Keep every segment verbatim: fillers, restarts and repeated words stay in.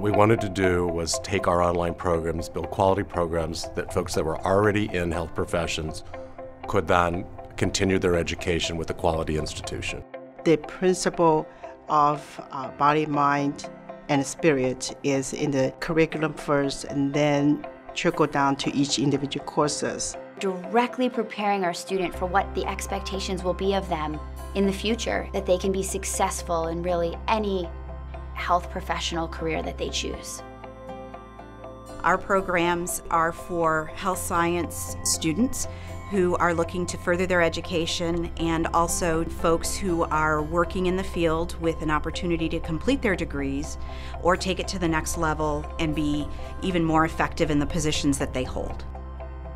what we wanted to do was take our online programs, build quality programs that folks that were already in health professions could then continue their education with a quality institution. The principle of uh, body, mind, and spirit is in the curriculum first and then trickle down to each individual courses. Directly preparing our student for what the expectations will be of them in the future, that they can be successful in really any health professional career that they choose. Our programs are for health science students who are looking to further their education, and also folks who are working in the field with an opportunity to complete their degrees or take it to the next level and be even more effective in the positions that they hold.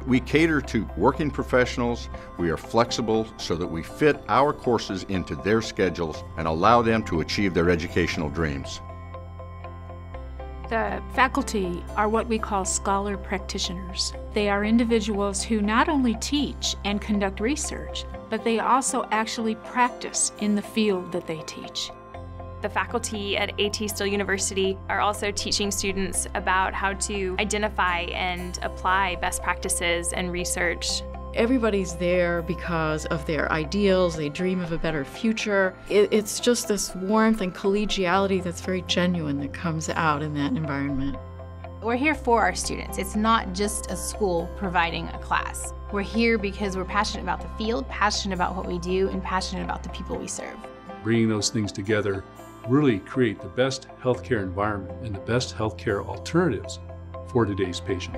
We cater to working professionals. We are flexible so that we fit our courses into their schedules and allow them to achieve their educational dreams. The faculty are what we call scholar practitioners. They are individuals who not only teach and conduct research, but they also actually practice in the field that they teach. The faculty at A T Still University are also teaching students about how to identify and apply best practices and research. Everybody's there because of their ideals. They dream of a better future. It, it's just this warmth and collegiality that's very genuine that comes out in that environment. We're here for our students. It's not just a school providing a class. We're here because we're passionate about the field, passionate about what we do, and passionate about the people we serve. Bringing those things together really create the best healthcare environment and the best healthcare alternatives for today's patient.